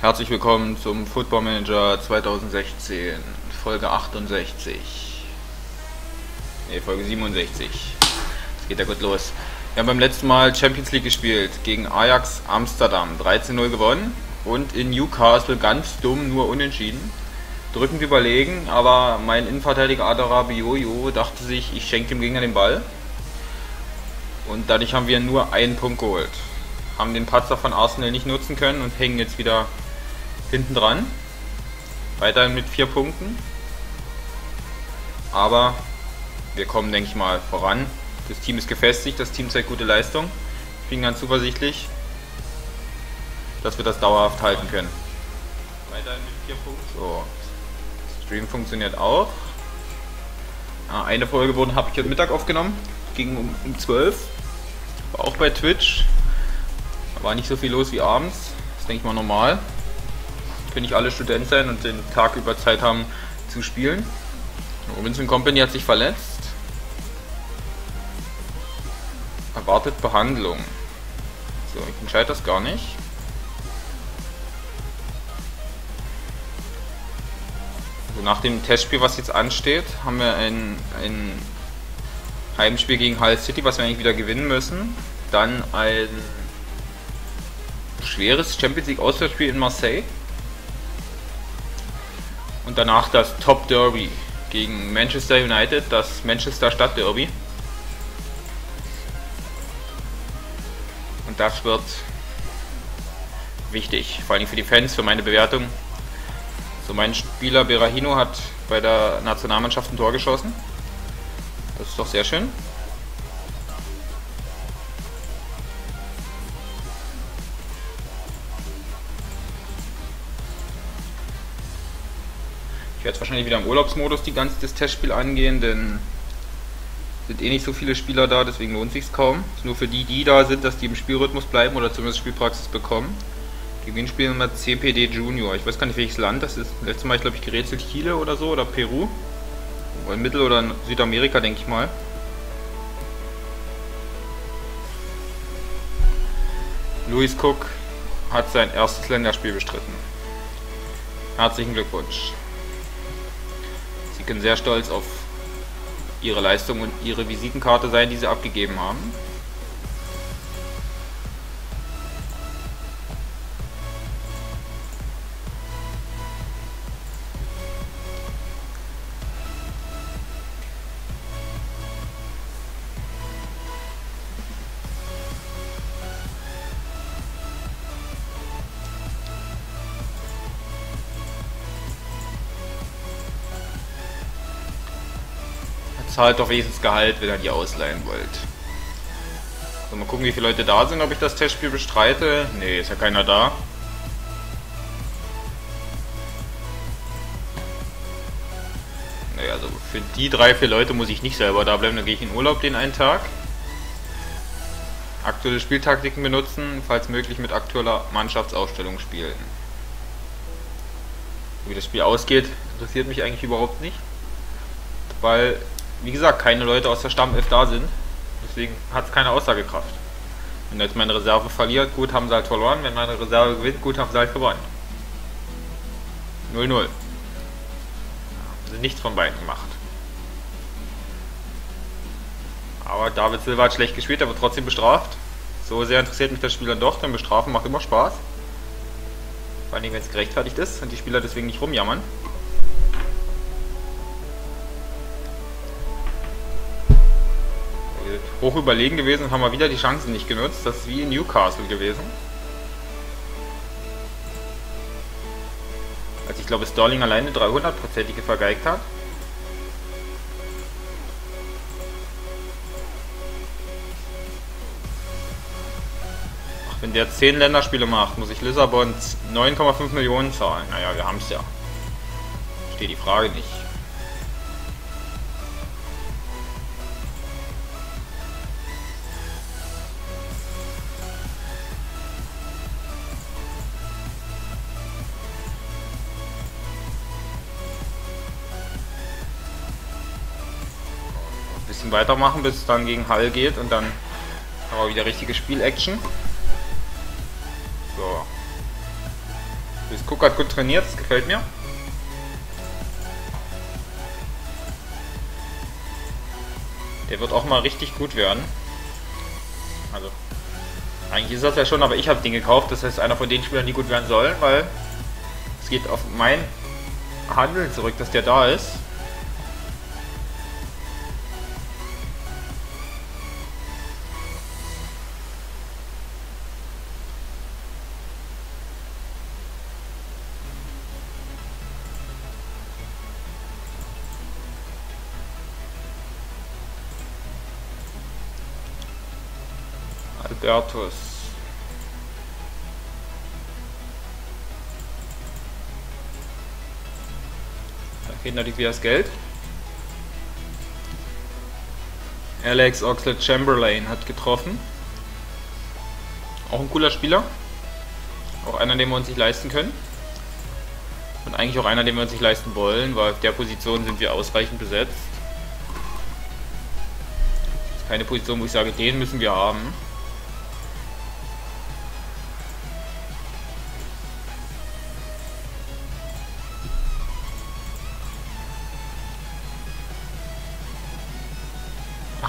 Herzlich willkommen zum Football Manager 2016, Folge 68. Ne, Folge 67. Es geht ja gut los. Wir haben beim letzten Mal Champions League gespielt, gegen Ajax Amsterdam, 13-0 gewonnen und in Newcastle ganz dumm nur unentschieden. Drückend überlegen, aber mein Innenverteidiger Adarabioyo dachte sich, ich schenke dem Gegner den Ball. Und dadurch haben wir nur einen Punkt geholt. Haben den Patzer von Arsenal nicht nutzen können und hängen jetzt wieder hinten dran. Weiterhin mit 4 Punkten. Aber wir kommen, denke ich mal, voran. Das Team ist gefestigt, das Team zeigt gute Leistung. Ich bin ganz zuversichtlich, dass wir das dauerhaft halten können. Weiterhin mit 4 Punkten. So. Stream funktioniert auch. Eine Folge habe ich heute Mittag aufgenommen. Ging um 12. War auch bei Twitch. Da war nicht so viel los wie abends. Das denke ich mal normal. Können nicht alle Student sein und den Tag über Zeit haben zu spielen. Robinson Company hat sich verletzt. Erwartet Behandlung. So, ich entscheide das gar nicht. Also nach dem Testspiel, was jetzt ansteht, haben wir ein Heimspiel gegen Hull City, was wir eigentlich wieder gewinnen müssen. Dann ein schweres Champions League Auswärtsspiel in Marseille. Und danach das Top Derby gegen Manchester United, das Manchester Stadt Derby. Und das wird wichtig, vor allem für die Fans, für meine Bewertung. So, mein Spieler Berahino hat bei der Nationalmannschaft ein Tor geschossen. Das ist doch sehr schön. Ich werde wahrscheinlich wieder im Urlaubsmodus das Testspiel angehen, denn sind eh nicht so viele Spieler da, deswegen lohnt sich's kaum. Ist nur für die, die da sind, dass die im Spielrhythmus bleiben oder zumindest Spielpraxis bekommen. Gegen wen spielen wir CPD Junior? Ich weiß gar nicht, welches Land das ist. Letztes Mal, ich glaube, ich gerätselt Chile oder so oder Peru. In Mittel- oder in Südamerika, denke ich mal. Luis Cook hat sein erstes Länderspiel bestritten. Herzlichen Glückwunsch. Ich bin sehr stolz auf ihre Leistung und ihre Visitenkarte sein, die sie abgegeben haben. Zahlt doch wenigstens Gehalt, wenn ihr die ausleihen wollt. So, mal gucken, wie viele Leute da sind, ob ich das Testspiel bestreite. Ne, ist ja keiner da. Naja, also für die 3, 4 Leute muss ich nicht selber da bleiben, dann gehe ich in Urlaub den einen Tag. Aktuelle Spieltaktiken benutzen, falls möglich mit aktueller Mannschaftsaufstellung spielen. Wie das Spiel ausgeht, interessiert mich eigentlich überhaupt nicht, weil, wie gesagt, keine Leute aus der Stammelf da sind, deswegen hat es keine Aussagekraft. Wenn jetzt meine Reserve verliert, gut, haben sie halt verloren, wenn meine Reserve gewinnt, gut, haben sie halt gewonnen. 0-0. Haben sie nichts von beiden gemacht. Aber David Silva hat schlecht gespielt, aber trotzdem bestraft. So sehr interessiert mich das Spiel dann doch, denn bestrafen macht immer Spaß. Vor allem, wenn es gerechtfertigt ist und die Spieler deswegen nicht rumjammern. Hoch überlegen gewesen und haben wir wieder die Chancen nicht genutzt. Das ist wie in Newcastle gewesen. Also ich glaube, Sterling alleine 300-prozentige vergeigt hat. Ach, wenn der 10 Länderspiele macht, muss ich Lissabon 9,5 Millionen zahlen. Naja, wir haben es ja. Verstehe die Frage nicht. Weitermachen, bis es dann gegen Hull geht und dann haben wir wieder richtige Spiel-Action. So. Luis Cook hat gut trainiert, das gefällt mir. Der wird auch mal richtig gut werden. Also, eigentlich ist das ja schon, aber ich habe den gekauft. Das heißt, einer von den Spielern, die gut werden sollen, weil es geht auf mein Handel zurück, dass der da ist. Albertus. Da fehlt natürlich wieder das Geld. Alex Oxlade-Chamberlain hat getroffen. Auch ein cooler Spieler. Auch einer, den wir uns nicht leisten können. Und eigentlich auch einer, den wir uns nicht leisten wollen, weil auf der Position sind wir ausreichend besetzt. Das ist keine Position, wo ich sage, den müssen wir haben.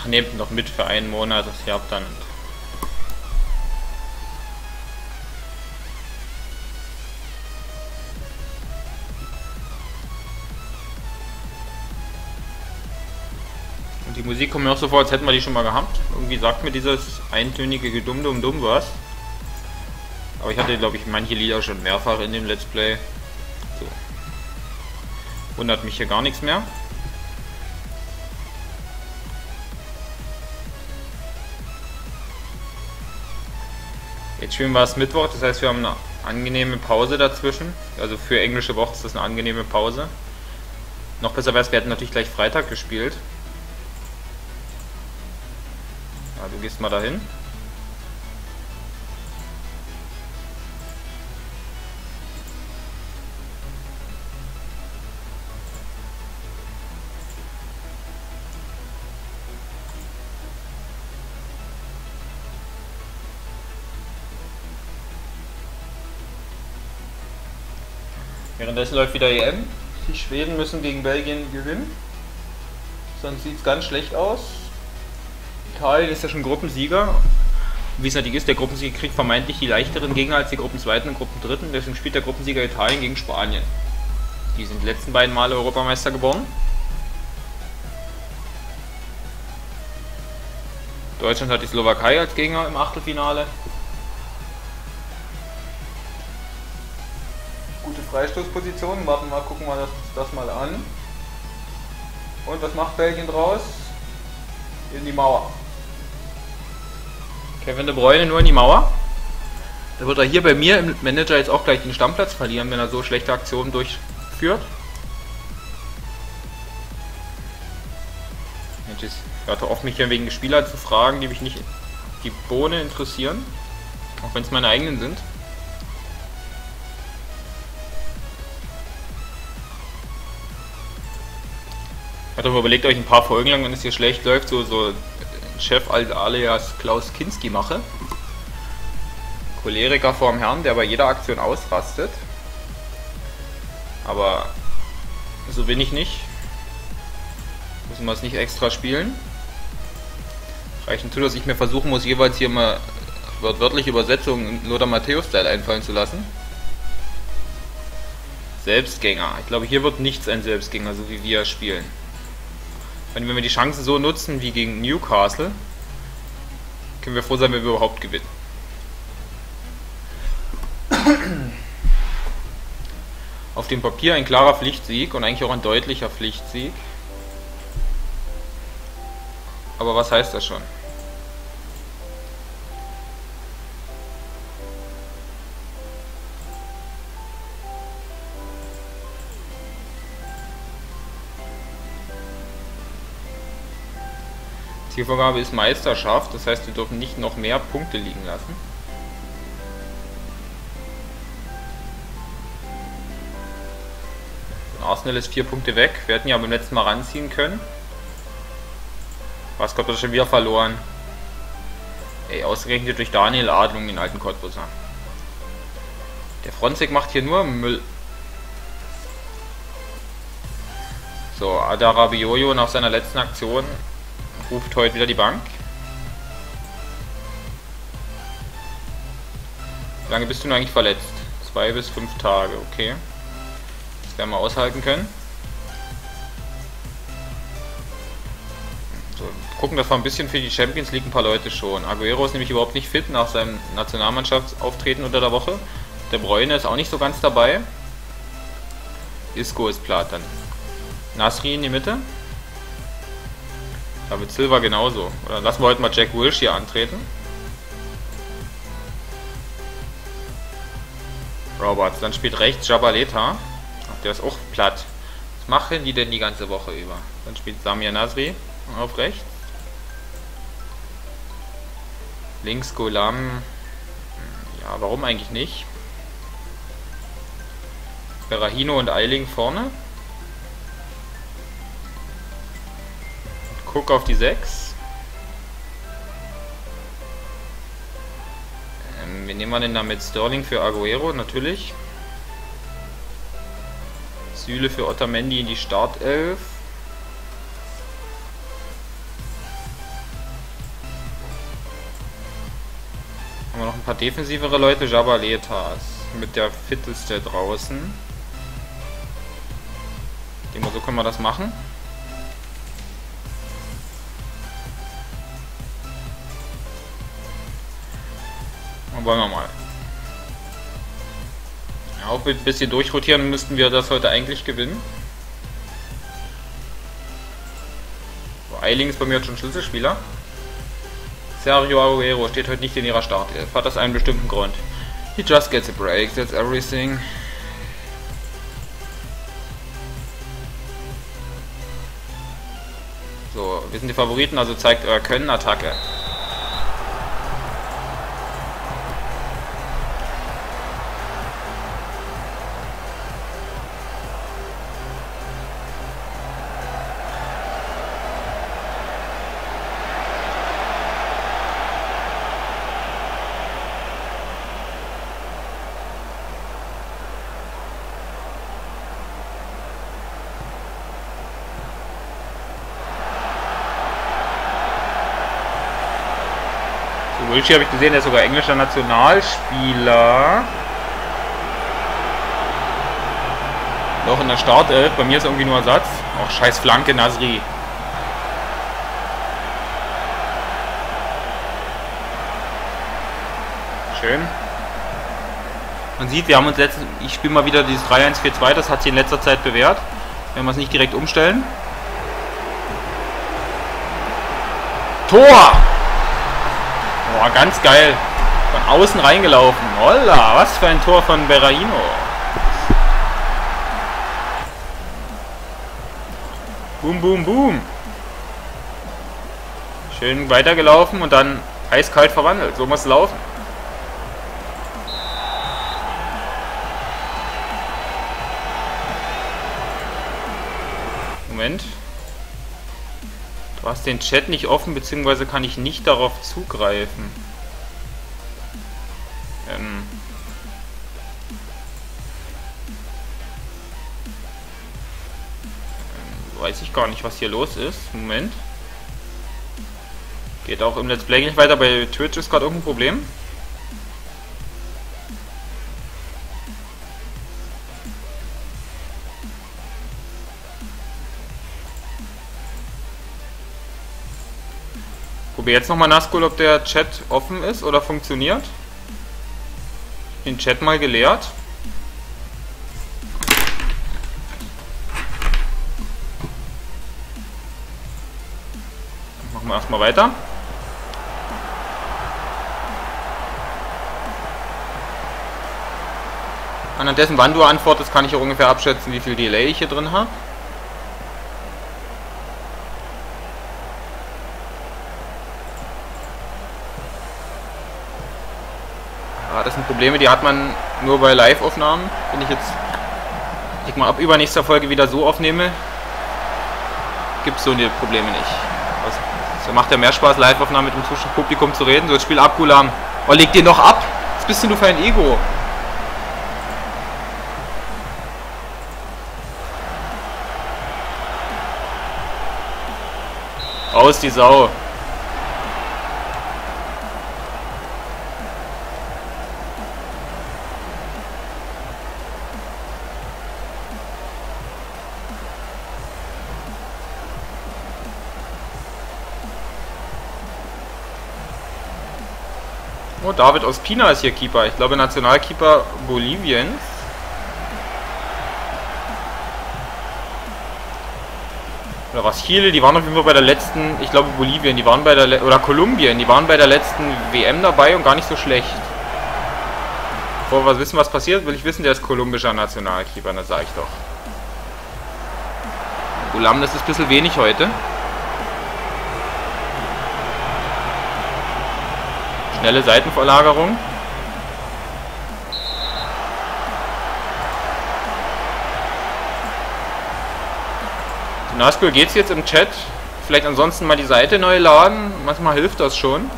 Nehmt noch mit für einen Monat, das ihr habt dann. Und die Musik kommt mir auch so vor, als hätten wir die schon mal gehabt. Irgendwie sagt mir dieses eintönige Gedum-Dum-Dum was. Aber ich hatte, glaube ich, manche Lieder schon mehrfach in dem Let's Play. So. Wundert mich hier gar nichts mehr. Jetzt spielen wir es Mittwoch, das heißt, wir haben eine angenehme Pause dazwischen. Also für englische Woche ist das eine angenehme Pause. Noch besser wäre es, wir hätten natürlich gleich Freitag gespielt. Ja, du gehst mal dahin. Währenddessen läuft wieder EM. Die Schweden müssen gegen Belgien gewinnen. Sonst sieht es ganz schlecht aus. Italien ist ja schon Gruppensieger. Wie es natürlich ist, der Gruppensieger kriegt vermeintlich die leichteren Gegner als die Gruppenzweiten und Gruppendritten. Deswegen spielt der Gruppensieger Italien gegen Spanien. Die sind die letzten beiden Male Europameister geworden. Deutschland hat die Slowakei als Gegner im Achtelfinale. Freistoßposition, warten mal, gucken wir das mal an. Und was macht Belgien draus? In die Mauer. Kevin de Bruyne nur in die Mauer. Da wird er hier bei mir im Manager jetzt auch gleich den Stammplatz verlieren, wenn er so schlechte Aktionen durchführt. Mensch, ich hörte auf, mich hier wegen Spieler zu fragen, die mich nicht die Bohne interessieren. Auch wenn es meine eigenen sind. Ich habe überlegt, euch ein paar Folgen lang, wenn es hier schlecht läuft, so Chef alias Klaus Kinski mache. Choleriker vorm Herrn, der bei jeder Aktion ausrastet. Aber so bin ich nicht. Müssen wir es nicht extra spielen. Reichen zu, dass ich mir versuchen muss, jeweils hier mal wörtliche Übersetzungen in Lothar Matthäus-Style einfallen zu lassen. Selbstgänger. Ich glaube, hier wird nichts ein Selbstgänger, so wie wir spielen. Wenn wir die Chancen so nutzen wie gegen Newcastle, können wir froh sein, wenn wir überhaupt gewinnen. Auf dem Papier ein klarer Pflichtsieg und eigentlich auch ein deutlicher Pflichtsieg. Aber was heißt das schon? Die Vorgabe ist Meisterschaft, das heißt, wir dürfen nicht noch mehr Punkte liegen lassen. Und Arsenal ist 4 Punkte weg, wir hätten ja beim letzten Mal ranziehen können. Was, Cottbus schon wieder verloren? Ey, ausgerechnet durch Daniel Adlung, den alten Cottbuser. Der Fronzek macht hier nur Müll. So, Adarabioyo nach seiner letzten Aktion ruft heute wieder die Bank. Wie lange bist du denn eigentlich verletzt? 2 bis 5 Tage, okay. Das werden wir aushalten können. So, gucken, dass wir ein bisschen für die Champions League ein paar Leute schon. Aguero ist nämlich überhaupt nicht fit nach seinem Nationalmannschaftsauftreten unter der Woche. De Bruyne ist auch nicht so ganz dabei. Isco ist platt dann. Nasri in die Mitte. David Silva genauso. Oder lassen wir heute mal Jack Wilshere antreten. Roberts, dann spielt rechts Zabaleta. Der ist auch platt. Was machen die denn die ganze Woche über? Dann spielt Samir Nasri auf rechts. Links Golam. Ja, warum eigentlich nicht? Berahino und Eiling vorne. Cook auf die 6. Wen nehmen wir denn damit? Sterling für Aguero, natürlich. Süle für Otamendi in die Startelf. Haben wir noch ein paar defensivere Leute? Zabaleta mit der fitteste draußen. So können wir das machen. Wollen wir mal. Ja, auch ein bisschen durchrotieren müssten wir das heute eigentlich gewinnen. So, Eiling ist bei mir jetzt schon Schlüsselspieler. Sergio Aguero steht heute nicht in ihrer Startelf. Hat das einen bestimmten Grund. He just gets a break, that's everything. So, wir sind die Favoriten, also zeigt euer Können, Attacke. Wilshere habe ich gesehen, der ist sogar englischer Nationalspieler. Noch in der Startelf, bei mir ist irgendwie nur Ersatz. Ach, scheiß Flanke, Nasri. Schön. Man sieht, wir haben uns letztens, ich spiele mal wieder dieses 3-1-4-2, das hat sich in letzter Zeit bewährt. Wenn wir es nicht direkt umstellen. Tor! Boah, ganz geil. Von außen reingelaufen. Holla, was für ein Tor von Berahino. Boom, boom, boom. Schön weitergelaufen und dann eiskalt verwandelt. So muss es laufen. Moment. Du hast den Chat nicht offen, beziehungsweise kann ich nicht darauf zugreifen. Weiß ich gar nicht, was hier los ist. Moment. Geht auch im Let's Play nicht weiter, bei Twitch ist gerade irgendein Problem. Jetzt nochmal nachscrollen, ob der Chat offen ist oder funktioniert. Den Chat mal geleert. Machen wir erstmal weiter. Anhand dessen, wann du antwortest, kann ich auch ungefähr abschätzen, wie viel Delay ich hier drin habe. Das sind Probleme, die hat man nur bei Live-Aufnahmen. Wenn ich jetzt ab übernächster Folge wieder so aufnehme, gibt es so die Probleme nicht. Es macht ja mehr Spaß, Live-Aufnahmen mit dem Publikum zu reden. So, jetzt spiel ab, Gulam. Oh, leg den doch ab. Was bist denn du für ein Ego? Raus die Sau. Oh, David Ospina ist hier Keeper. Ich glaube Nationalkeeper Boliviens. Oder was, Chile, die waren auf jeden Fall bei der letzten, ich glaube Bolivien, die waren bei der, oder Kolumbien, die waren bei der letzten WM dabei und gar nicht so schlecht. Bevor wir wissen, was passiert, will ich wissen, der ist kolumbischer Nationalkeeper, das sage ich doch. Golam, das ist ein bisschen wenig heute. Schnelle Seitenverlagerung. Na, cool, geht's jetzt im Chat? Vielleicht ansonsten mal die Seite neu laden. Manchmal hilft das schon.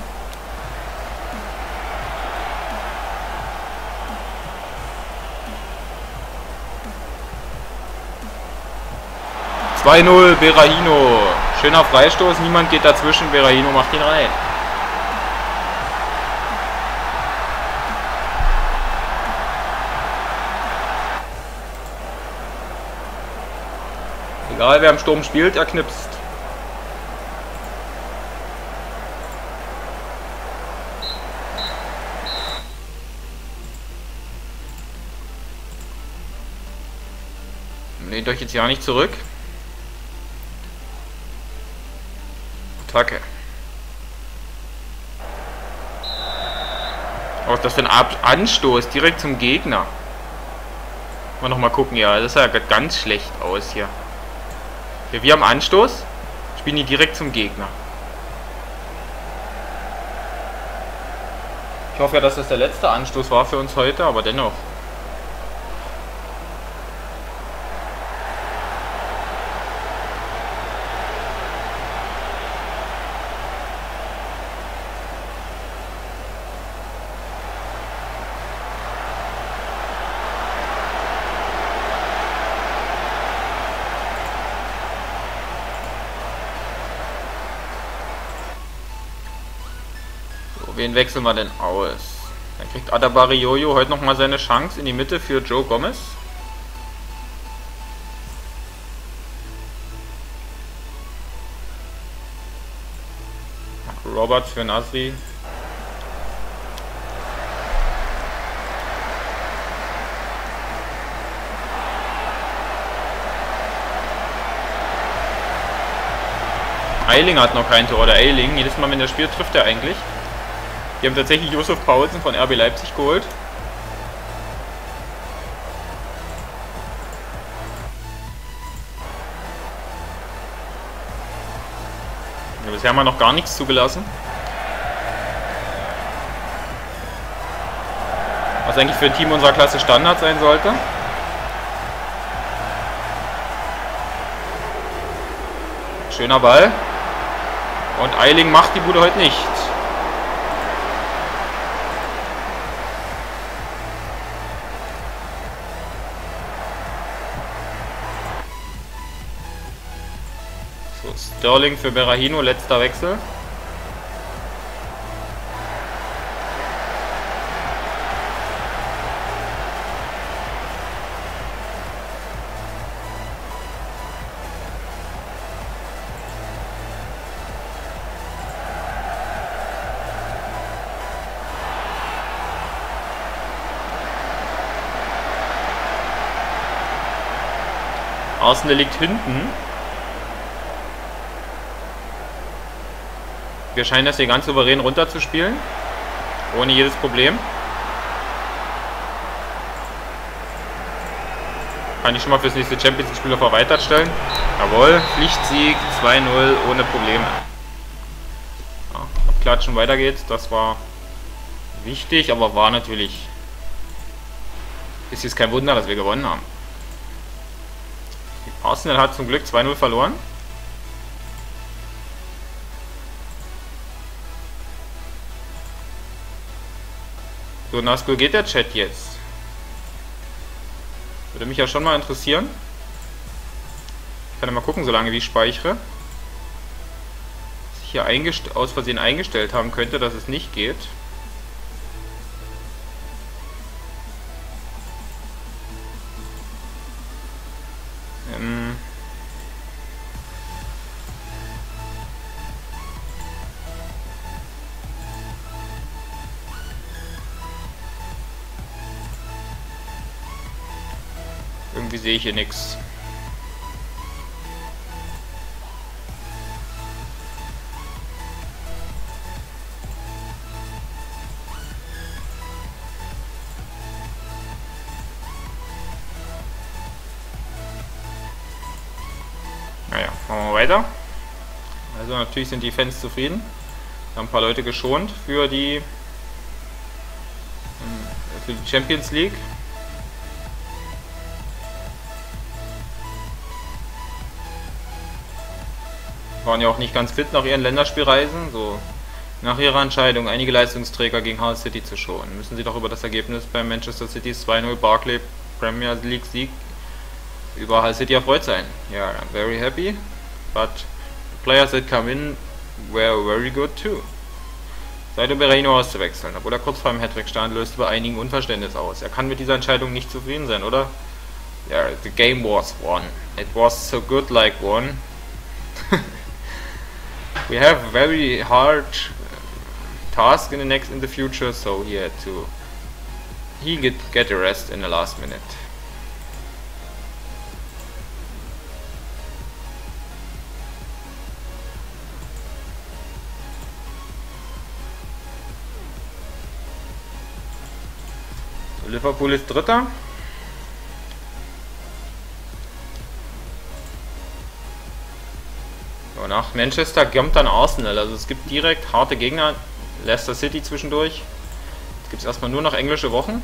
(2-0) Berahino. Schöner Freistoß. Niemand geht dazwischen. Berahino macht ihn rein. Egal, wer im Sturm spielt, er knipst. Nehmt euch jetzt ja nicht zurück. Attacke. Oh, das ist ein Anstoß direkt zum Gegner. Mal nochmal gucken, ja, das sah ganz schlecht aus hier. Ja, wir haben Anstoß, spielen die direkt zum Gegner. Ich hoffe ja, dass das der letzte Anstoß war für uns heute, aber dennoch. Wen wechseln wir denn aus? Dann kriegt Adarabioyo heute nochmal seine Chance in die Mitte für Joe Gomez. Roberts für Nasri. Eiling hat noch kein Tor, der Eiling. Jedes Mal, wenn er spielt, trifft er eigentlich. Die haben tatsächlich Josef Paulsen von RB Leipzig geholt. Ja, bisher haben wir noch gar nichts zugelassen. Was eigentlich für ein Team unserer Klasse Standard sein sollte. Schöner Ball. Und Eiling macht die Bude heute nicht. Sterling für Berahino, letzter Wechsel. Arsenal liegt hinten. Wir scheinen das hier ganz souverän runterzuspielen. Ohne jedes Problem. Kann ich schon mal fürs nächste Champions League Spiel auf erweitert stellen. Jawohl, Pflichtsieg 2-0 ohne Probleme. Ja, abklatschen, weiter geht's. Das war wichtig, aber war natürlich. Ist jetzt kein Wunder, dass wir gewonnen haben. Arsenal hat zum Glück 2-0 verloren. So, na, wo geht der Chat jetzt? Würde mich ja schon mal interessieren. Ich kann ja mal gucken, solange wie ich speichere. hier aus Versehen eingestellt haben könnte, dass es nicht geht. Irgendwie sehe ich hier nichts. Naja, machen wir weiter. Also natürlich sind die Fans zufrieden. Wir haben ein paar Leute geschont für die Champions League. Waren ja auch nicht ganz fit nach ihren Länderspielreisen, so nach ihrer Entscheidung, einige Leistungsträger gegen Hull City zu schonen. Müssen sie doch über das Ergebnis bei Manchester City 2-0 Barclay Premier League Sieg über Hull City erfreut sein. Ja, yeah, I'm very happy, but the players that come in were very good too. Seite Berahino auszuwechseln, obwohl er kurz vor einem Hattrick stand, löste bei einigen Unverständnis aus. Er kann mit dieser Entscheidung nicht zufrieden sein, oder? Yeah, the game was won. It was so good like one. We have very hard task in the future, so he had to get a rest in the last minute. So, Liverpool ist Dritter. Nach Manchester kommt dann Arsenal, also es gibt direkt harte Gegner, Leicester City zwischendurch. Jetzt gibt es erstmal nur noch englische Wochen.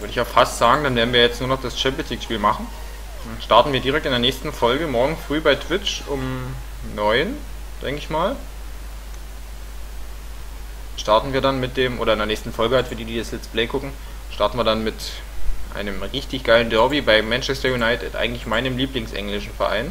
Würde ich ja fast sagen, dann werden wir jetzt nur noch das Champions League Spiel machen. Dann starten wir direkt in der nächsten Folge, morgen früh bei Twitch um 9, denke ich mal. Starten wir dann mit dem, oder in der nächsten Folge halt für die, die das Let's Play gucken, starten wir dann mit einem richtig geilen Derby bei Manchester United, eigentlich meinem lieblingsenglischen Verein.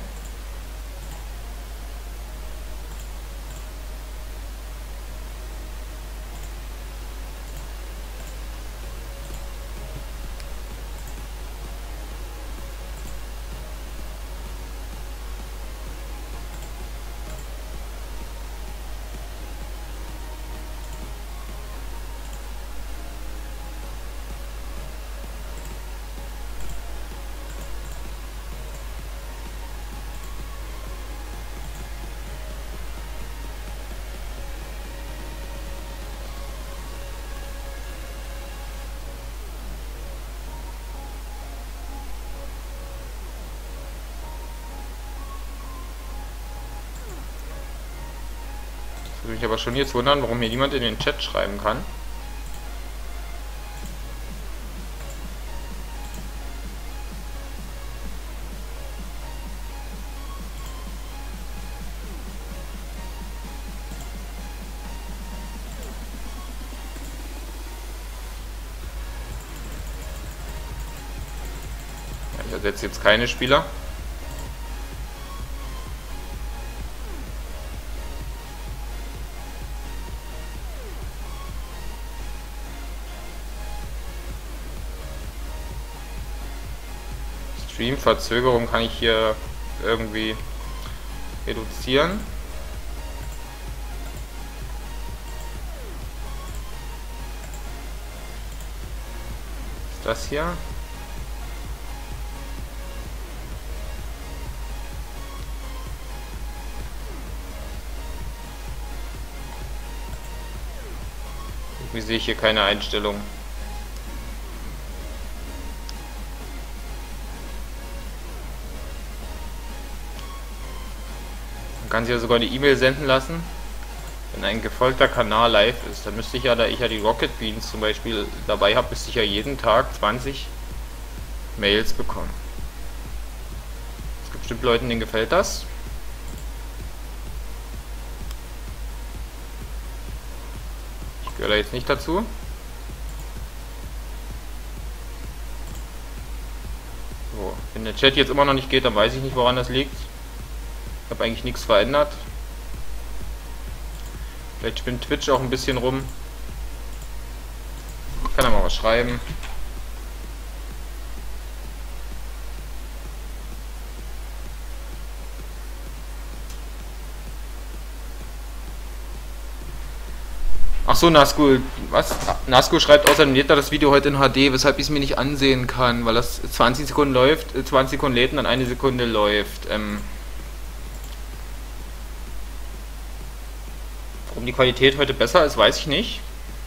Würde mich aber schon jetzt wundern, warum hier niemand in den Chat schreiben kann. Ich ersetze jetzt keine Spieler. Verzögerung kann ich hier irgendwie reduzieren. Ist das hier? Irgendwie sehe ich hier keine Einstellung. Kann sich ja sogar eine E-Mail senden lassen, wenn ein gefolgter Kanal live ist. Dann müsste ich ja, da ich ja die Rocket Beans zum Beispiel dabei habe, müsste ich ja jeden Tag 20 Mails bekommen. Es gibt bestimmt Leuten, denen gefällt das. Ich gehöre er jetzt nicht dazu. So, wenn der Chat jetzt immer noch nicht geht, dann weiß ich nicht, woran das liegt. Ich habe eigentlich nichts verändert. Vielleicht spinnt Twitch auch ein bisschen rum. Kann er mal was schreiben. Achso, Naskul. Was? Naskul schreibt außerdem lädt er das Video heute in HD, weshalb ich es mir nicht ansehen kann, weil das 20 Sekunden läuft, 20 Sekunden lädt und dann eine Sekunde läuft. Warum die Qualität heute besser ist, weiß ich nicht.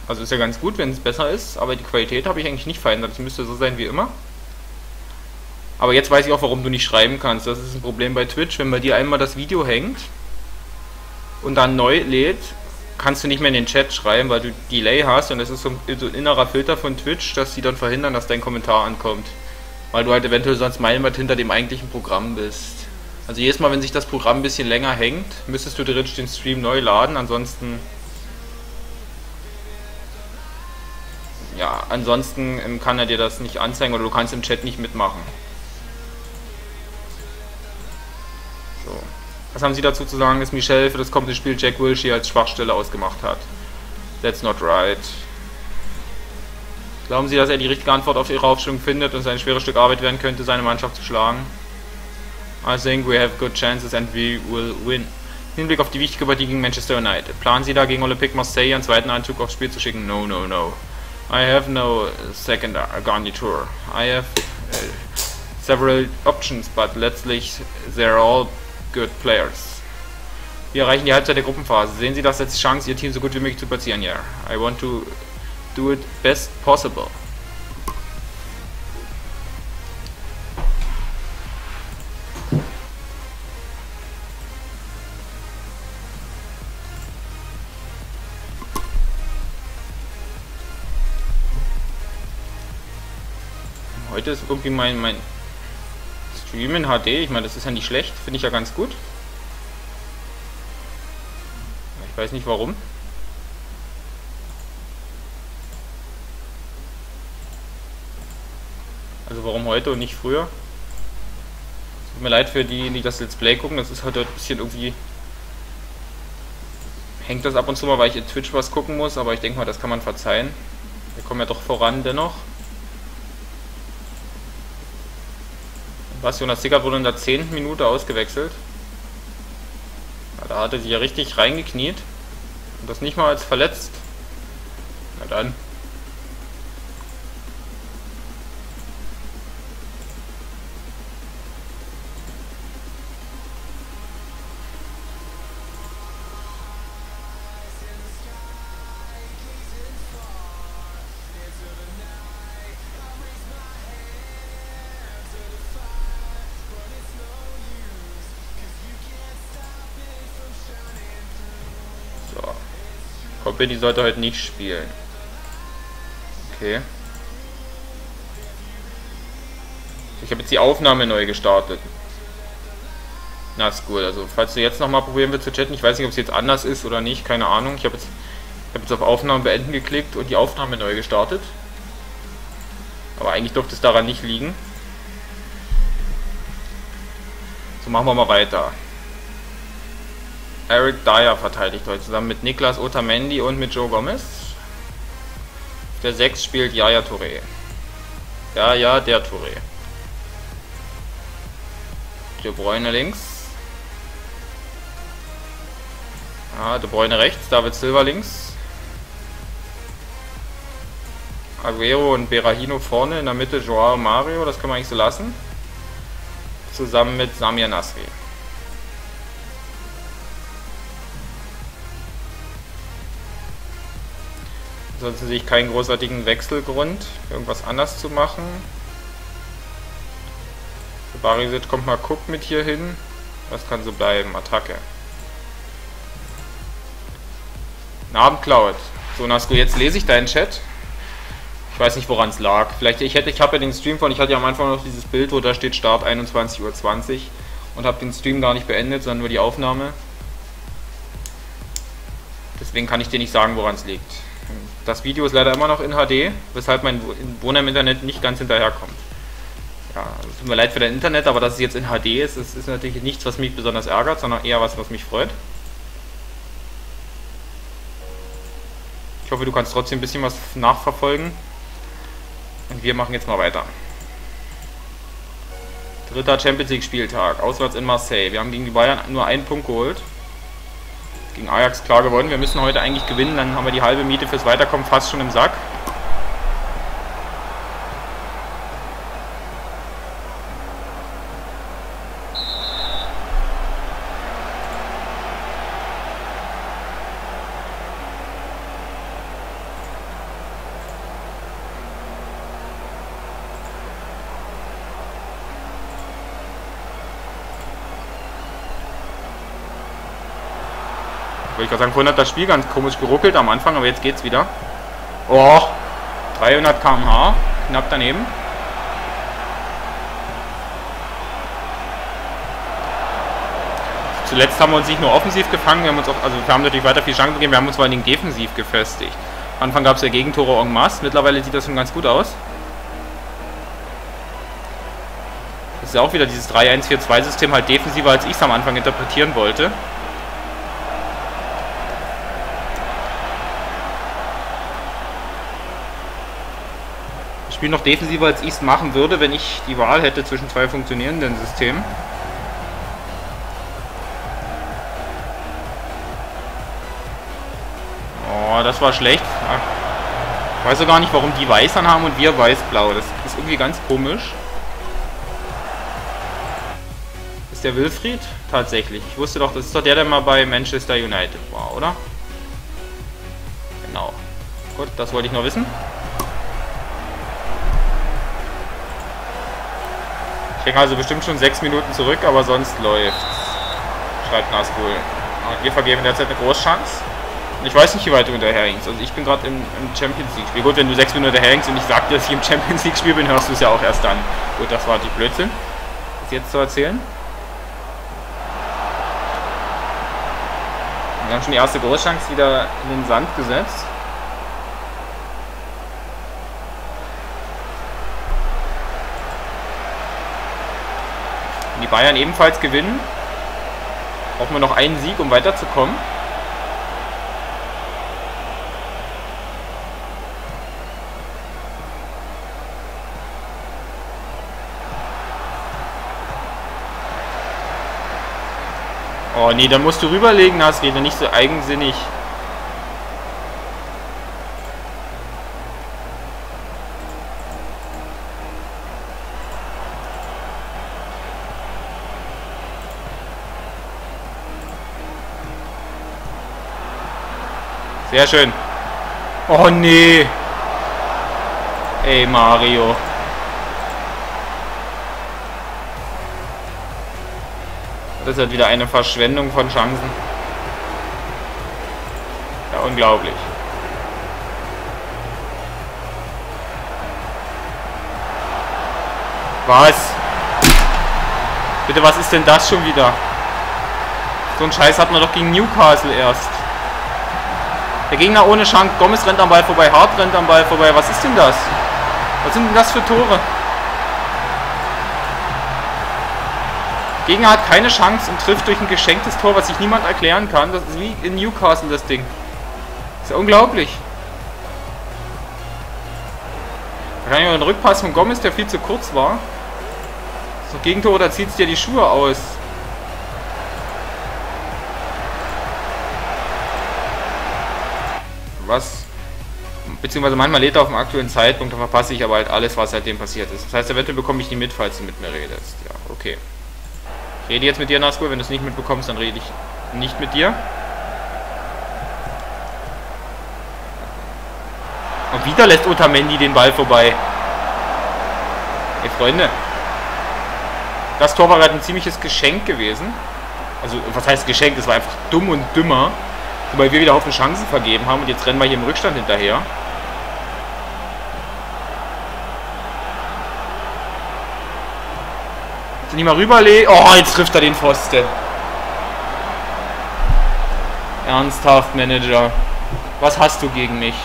Also ist ja ganz gut, wenn es besser ist, aber die Qualität habe ich eigentlich nicht verändert. Es müsste so sein wie immer. Aber jetzt weiß ich auch, warum du nicht schreiben kannst. Das ist ein Problem bei Twitch, wenn bei dir einmal das Video hängt und dann neu lädt. Kannst du nicht mehr in den Chat schreiben, weil du Delay hast und das ist so ein innerer Filter von Twitch, dass die dann verhindern, dass dein Kommentar ankommt. Weil du halt eventuell sonst meilenweit hinter dem eigentlichen Programm bist. Also jedes Mal, wenn sich das Programm ein bisschen länger hängt, müsstest du theoretisch den Stream neu laden, ansonsten... Ja, ansonsten kann er dir das nicht anzeigen oder du kannst im Chat nicht mitmachen. So. Was haben Sie dazu zu sagen, dass Michel für das kommende Spiel Jack Wilshere als Schwachstelle ausgemacht hat? That's not right. Glauben Sie, dass er die richtige Antwort auf Ihre Aufstellung findet und es ein schweres Stück Arbeit werden könnte, seine Mannschaft zu schlagen? I think we have good chances and we will win. Hinblick auf die wichtige Partie gegen Manchester United. Planen Sie da gegen Olympique Marseille einen zweiten Anzug aufs Spiel zu schicken? No, no, no. I have no second garniture. I have several options, but letztlich they're all good players. Wir erreichen die Halbzeit der Gruppenphase. Sehen Sie das als Chance, Ihr Team so gut wie möglich zu platzieren? Yeah. I want to do it best possible. Heute ist irgendwie mein Stream in HD, ich meine, das ist ja nicht schlecht, finde ich ja ganz gut. Ich weiß nicht warum. Also warum heute und nicht früher? Tut mir leid für die, die das Let's Play gucken, das ist halt heute ein bisschen irgendwie... Hängt das ab und zu mal, weil ich in Twitch was gucken muss, aber ich denke mal, das kann man verzeihen. Wir kommen ja doch voran dennoch. Was, Jonas Sickert wurde in der 10. Minute ausgewechselt. Ja, da hat er sich ja richtig reingekniet. Und das nicht mal als verletzt. Na dann. Die sollte heute nicht spielen. Okay. Ich habe jetzt die Aufnahme neu gestartet. Na, ist gut. Also, falls du jetzt nochmal probieren willst zu chatten, ich weiß nicht, ob es jetzt anders ist oder nicht, keine Ahnung. Ich hab jetzt auf Aufnahme beenden geklickt und die Aufnahme neu gestartet. Aber eigentlich dürfte es daran nicht liegen. So, machen wir mal weiter. Eric Dyer verteidigt heute zusammen mit Niklas Otamendi und mit Joe Gomez. Der 6 spielt Yaya Touré. Ja, der Touré. De Bruyne links. De Bruyne rechts, David Silva links. Aguero und Berahino vorne, in der Mitte Joao Mario, das kann man eigentlich so lassen. Zusammen mit Samir Nasri. Ansonsten sehe ich keinen großartigen Wechselgrund, irgendwas anders zu machen. Barisic kommt mal Cook mit hier hin. Das kann so bleiben. Attacke. Guten Abend, Cloud. So, Nasko, jetzt lese ich deinen Chat. Ich weiß nicht, woran es lag. Vielleicht, ich habe ja den Stream von, ich hatte ja am Anfang noch dieses Bild, wo da steht Start 21.20 Uhr und habe den Stream gar nicht beendet, sondern nur die Aufnahme. Deswegen kann ich dir nicht sagen, woran es liegt. Das Video ist leider immer noch in HD, weshalb mein Wohner im Internet nicht ganz hinterherkommt. Ja, es tut mir leid für dein Internet, aber dass es jetzt in HD ist, das ist natürlich nichts, was mich besonders ärgert, sondern eher was, was mich freut. Ich hoffe, du kannst trotzdem ein bisschen was nachverfolgen. Und wir machen jetzt mal weiter. Dritter Champions League Spieltag, auswärts in Marseille. Wir haben gegen die Bayern nur einen Punkt geholt. Gegen Ajax klar gewonnen. Wir müssen heute eigentlich gewinnen, dann haben wir die halbe Miete fürs Weiterkommen fast schon im Sack. Ich würde sagen, vorhin hat das Spiel ganz komisch geruckelt am Anfang, aber jetzt geht's wieder. Oh, 300 km/h, knapp daneben. Zuletzt haben wir uns nicht nur offensiv gefangen, wir haben uns auch, also wir haben natürlich weiter viel Chancen gegeben, wir haben uns vor allem defensiv gefestigt. Am Anfang gab es ja Gegentore en masse, mittlerweile sieht das schon ganz gut aus. Das ist auch wieder dieses 3-1-4-2-System, halt defensiver als ich es am Anfang interpretieren wollte. Spiel noch defensiver, als ich es machen würde, wenn ich die Wahl hätte zwischen zwei funktionierenden Systemen. Oh, das war schlecht. Ich weiß auch gar nicht, warum die weiß anhaben und wir weiß-blau. Das ist irgendwie ganz komisch. Ist der Wilfried? Tatsächlich. Ich wusste doch, das ist doch der mal bei Manchester United war, oder? Genau. Gut, das wollte ich noch wissen. Ich denke also bestimmt schon 6 Minuten zurück, aber sonst läuft's. Schreibt Naskool. Und wir vergeben derzeit eine Großchance. Und ich weiß nicht, wie weit du hinterherhängst. Also ich bin gerade im Champions League-Spiel. Gut, wenn du 6 Minuten hinterherhängst und ich sag dir, dass ich im Champions League-Spiel bin, hörst du es ja auch erst dann. Gut, das war die Blödsinn. Das jetzt zu erzählen. Wir haben schon die erste Großchance wieder in den Sand gesetzt. Die Bayern ebenfalls gewinnen. Brauchen wir noch einen Sieg, um weiterzukommen. Oh nee, da musst du rüberlegen, Nasri, nicht so eigensinnig. Sehr schön. Oh nee. Ey Mario. Das ist halt wieder eine Verschwendung von Chancen. Ja, unglaublich. Was? Bitte, was ist denn das schon wieder? So einen Scheiß hatten wir doch gegen Newcastle erst. Der Gegner ohne Chance, Gomez rennt am Ball vorbei, Hart rennt am Ball vorbei. Was ist denn das? Was sind denn das für Tore? Der Gegner hat keine Chance und trifft durch ein geschenktes Tor, was sich niemand erklären kann. Das ist wie in Newcastle das Ding. Das ist ja unglaublich. Da kann ich noch einen Rückpass von Gomez, der viel zu kurz war. So Gegentor, da zieht es dir die Schuhe aus. Was, beziehungsweise manchmal lädt er auf dem aktuellen Zeitpunkt, da verpasse ich aber halt alles, was seitdem passiert ist. Das heißt, eventuell bekomme ich nie mit, falls du mit mir redest. Ja, okay. Ich rede jetzt mit dir, Naskool. Wenn du es nicht mitbekommst, dann rede ich nicht mit dir. Und wieder lässt Otamendi den Ball vorbei. Hey, Freunde. Das Tor war halt ein ziemliches Geschenk gewesen. Also, was heißt Geschenk? Das war einfach dumm und dümmer. Wobei wir wieder Haufen Chancen vergeben haben und jetzt rennen wir hier im Rückstand hinterher. Jetzt nicht mal rüberlegen. Oh, jetzt trifft er den Pfosten. Ernsthaft, Manager. Was hast du gegen mich?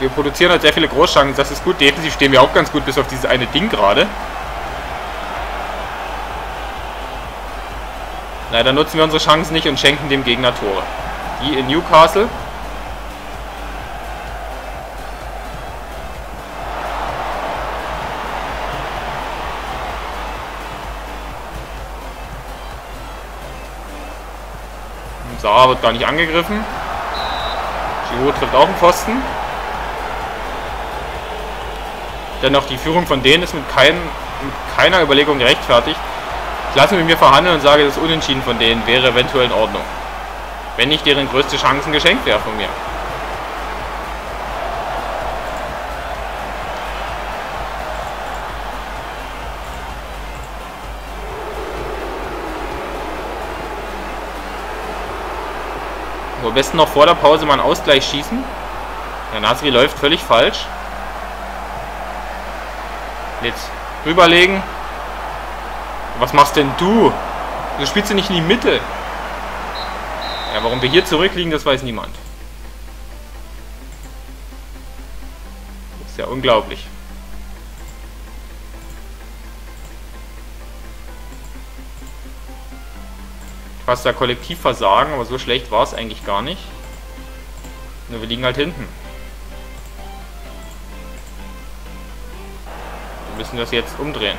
Wir produzieren halt sehr viele Großchancen, das ist gut. Defensiv stehen wir auch ganz gut, bis auf dieses eine Ding gerade. Leider nutzen wir unsere Chancen nicht und schenken dem Gegner Tore. Die in Newcastle. Sarah wird gar nicht angegriffen. Giroud trifft auch einen Pfosten. Denn auch die Führung von denen ist mit keiner Überlegung gerechtfertigt. Ich lasse mit mir verhandeln und sage, das Unentschieden von denen wäre eventuell in Ordnung. Wenn nicht deren größte Chancen geschenkt wäre von mir. So, am besten noch vor der Pause mal einen Ausgleich schießen. Der Nasri läuft völlig falsch. Jetzt rüberlegen. Was machst denn du? Du spielst ja nicht in die Mitte. Ja, warum wir hier zurückliegen, das weiß niemand. Das ist ja unglaublich. Fast da Kollektivversagen, aber so schlecht war es eigentlich gar nicht. Nur wir liegen halt hinten. Wir müssen das jetzt umdrehen.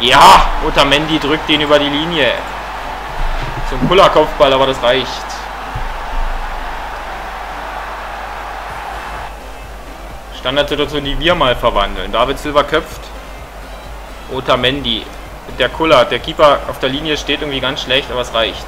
Ja, Otamendi drückt ihn über die Linie. Zum Pullerkopfball, aber das reicht. Standardsituation, die wir mal verwandeln. David Silva köpft. Otamendi. Mit der Kuller. Der Keeper auf der Linie steht irgendwie ganz schlecht, aber es reicht.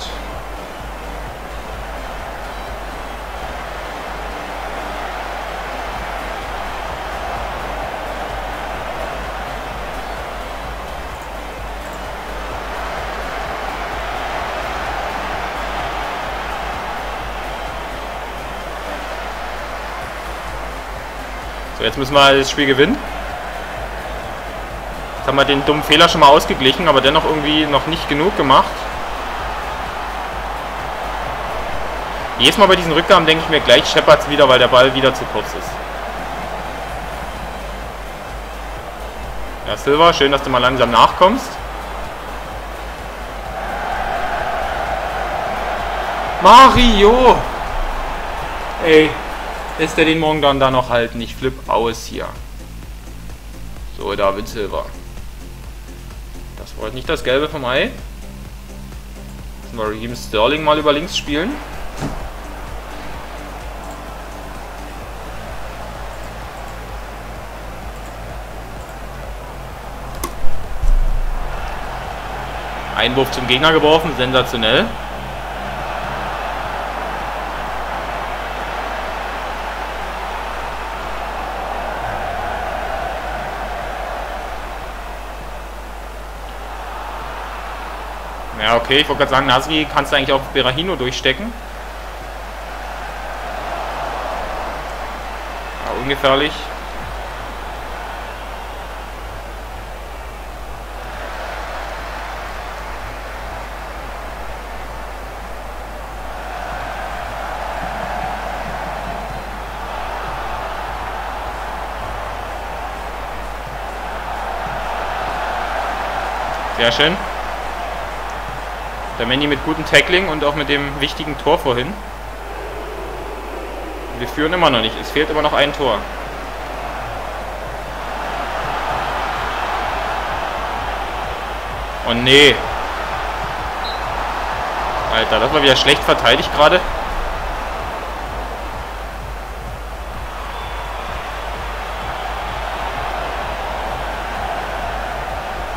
Jetzt müssen wir das Spiel gewinnen. Jetzt haben wir den dummen Fehler schon mal ausgeglichen, aber dennoch irgendwie noch nicht genug gemacht. Jedes Mal bei diesen Rückgaben denke ich mir, gleich scheppert's wieder, weil der Ball wieder zu kurz ist. Ja, Silva, schön, dass du mal langsam nachkommst. Mario! Ey. Lässt er den morgen dann da noch halten. Ich flippe aus hier. So, David Silva. Das war nicht das Gelbe vom Ei. Müssen wir Raheem Sterling mal über links spielen. Einwurf zum Gegner geworfen, sensationell. Ja, okay, ich wollte gerade sagen, Nasri kannst du eigentlich auch Berahino durchstecken. Ja, ungefährlich. Sehr schön. Der Mandy mit gutem Tackling und auch mit dem wichtigen Tor vorhin. Wir führen immer noch nicht. Es fehlt immer noch ein Tor. Oh nee. Alter, das war wieder schlecht verteidigt gerade.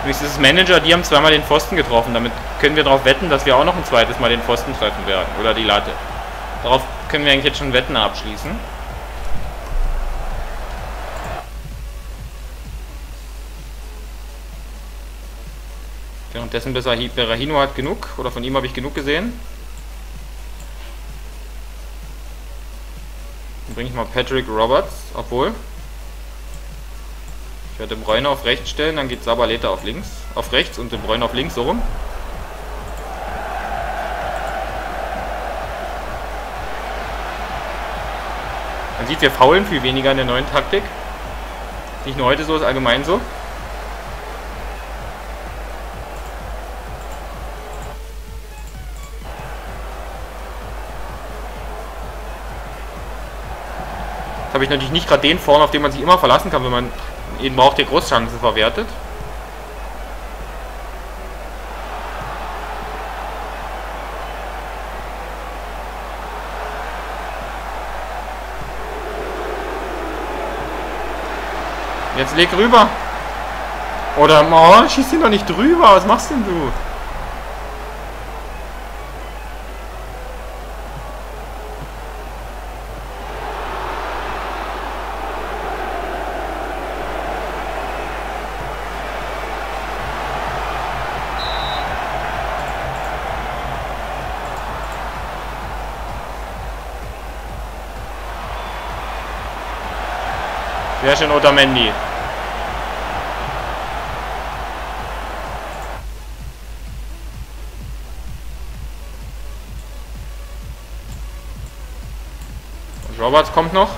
Dieses Manager, die haben zweimal den Pfosten getroffen. Damit können wir darauf wetten, dass wir auch noch ein zweites Mal den Pfosten treffen werden. Oder die Latte. Darauf können wir eigentlich jetzt schon Wetten abschließen. Währenddessen Berahino hat genug. Oder von ihm habe ich genug gesehen. Dann bringe ich mal Patrick Roberts. Obwohl... Ich werde de Bruyne auf rechts stellen, dann geht Zabaleta auf links. Auf rechts und de Bruyne auf links, so rum. Man sieht, wir faulen viel weniger in der neuen Taktik. Nicht nur heute so, ist allgemein so. Jetzt habe ich natürlich nicht gerade den vorne, auf den man sich immer verlassen kann, wenn man ihn braucht, der Großchancen verwertet. Jetzt leg rüber. Oder oh, schießt ihn doch nicht drüber. Was machst denn du? Sehr schön, Otamendi. Roberts kommt noch.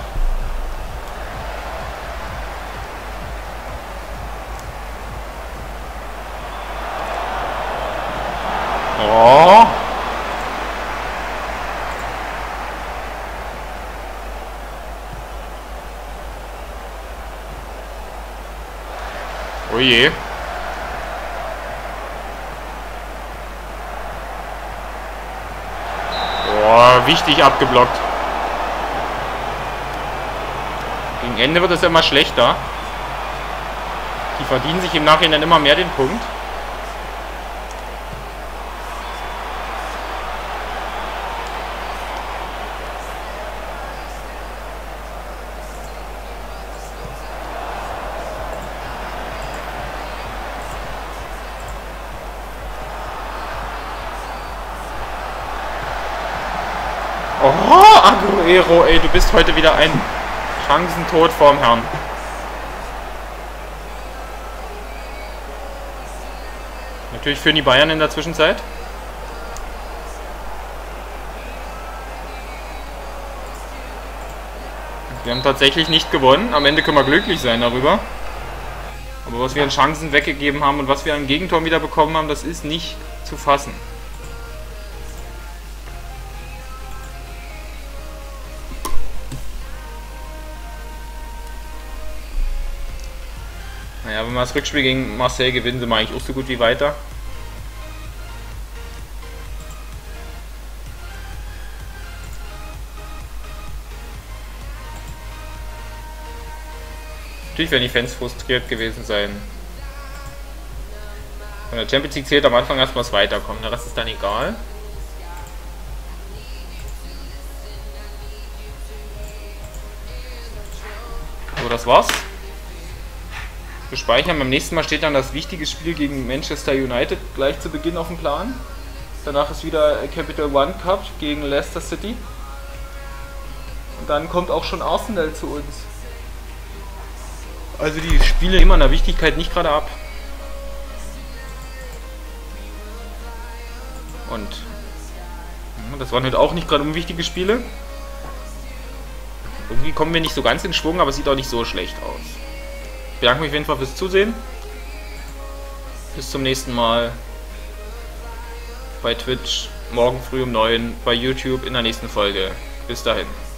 Oh. Oh je. Oh, wichtig abgeblockt. Gegen Ende wird es immer schlechter. Die verdienen sich im Nachhinein immer mehr den Punkt. Oh, Aguero, ey, du bist heute wieder ein Chancentod vorm Herrn. Natürlich führen die Bayern in der Zwischenzeit. Wir haben tatsächlich nicht gewonnen. Am Ende können wir glücklich sein darüber. Aber was wir an Chancen weggegeben haben und was wir an Gegentoren wieder bekommen haben, das ist nicht zu fassen. Naja, wenn wir das Rückspiel gegen Marseille gewinnen, sind wir eigentlich auch so gut wie weiter. Natürlich werden die Fans frustriert gewesen sein. Von der Champions League zählt am Anfang erstmal das Weiterkommen, der Rest ist dann egal. So, das war's. Speichern. Beim nächsten Mal steht dann das wichtige Spiel gegen Manchester United gleich zu Beginn auf dem Plan. Danach ist wieder Capital One Cup gegen Leicester City. Und dann kommt auch schon Arsenal zu uns. Also die Spiele nehmen an der Wichtigkeit nicht gerade ab. Und das waren halt auch nicht gerade unwichtige Spiele. Irgendwie kommen wir nicht so ganz in Schwung, aber es sieht auch nicht so schlecht aus. Ich bedanke mich auf jeden Fall fürs Zusehen. Bis zum nächsten Mal bei Twitch, morgen früh um 9, bei YouTube in der nächsten Folge. Bis dahin.